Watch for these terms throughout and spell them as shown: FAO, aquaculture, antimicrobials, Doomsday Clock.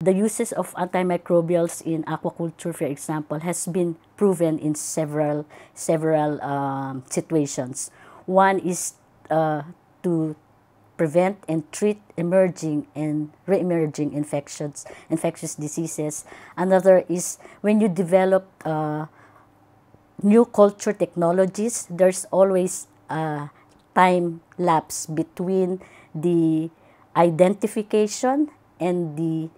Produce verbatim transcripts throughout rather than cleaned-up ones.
The uses of antimicrobials in aquaculture, for example, has been proven in several several um, situations. One is uh, to prevent and treat emerging and re-emerging infections, infectious diseases. Another is when you develop uh, new culture technologies, there's always a time lapse between the identification and the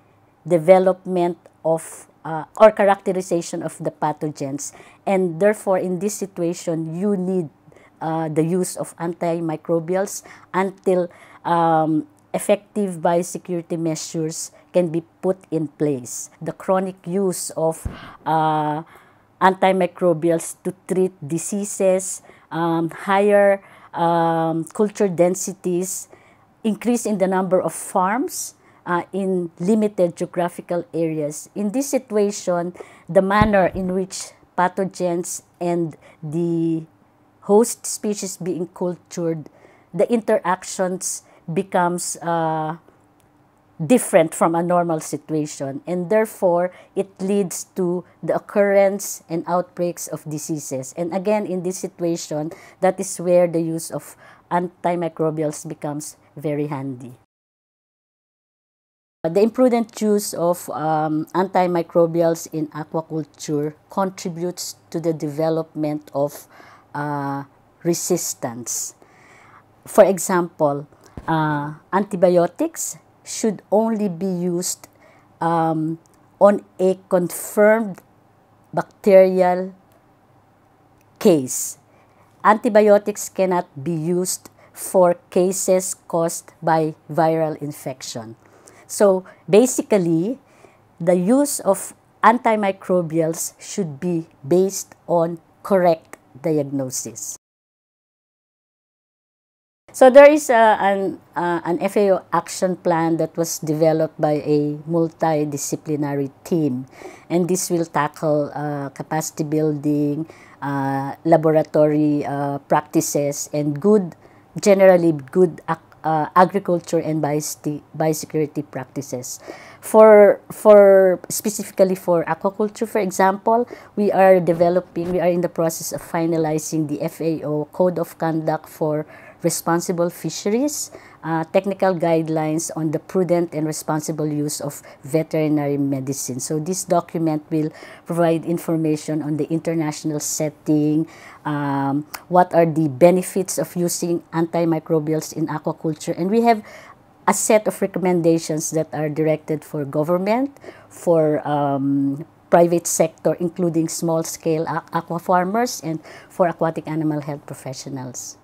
development of uh, or characterization of the pathogens, and therefore in this situation you need uh, the use of antimicrobials until um, effective biosecurity measures can be put in place. The chronic use of uh, antimicrobials to treat diseases, um, higher um, culture densities, increase in the number of farms, Uh, in limited geographical areas. In this situation, the manner in which pathogens and the host species being cultured, the interactions becomes uh, different from a normal situation, and therefore it leads to the occurrence and outbreaks of diseases. And again, in this situation, that is where the use of antimicrobials becomes very handy. The imprudent use of um, antimicrobials in aquaculture contributes to the development of uh, resistance. For example, uh, antibiotics should only be used um, on a confirmed bacterial case. Antibiotics cannot be used for cases caused by viral infection. So basically, the use of antimicrobials should be based on correct diagnosis. So there is a, an, uh, an F A O action plan that was developed by a multidisciplinary team, and this will tackle uh, capacity building, uh, laboratory uh, practices, and good, generally good activities. Uh, agriculture and biosecurity practices. For, for specifically for aquaculture, for example, we are developing, we are in the process of finalizing the F A O Code of Conduct for Responsible Fisheries, uh, technical guidelines on the prudent and responsible use of veterinary medicine. So this document will provide information on the international setting, um, what are the benefits of using antimicrobials in aquaculture, and we have a set of recommendations that are directed for government, for um, private sector, including small-scale aqua farmers, and for aquatic animal health professionals.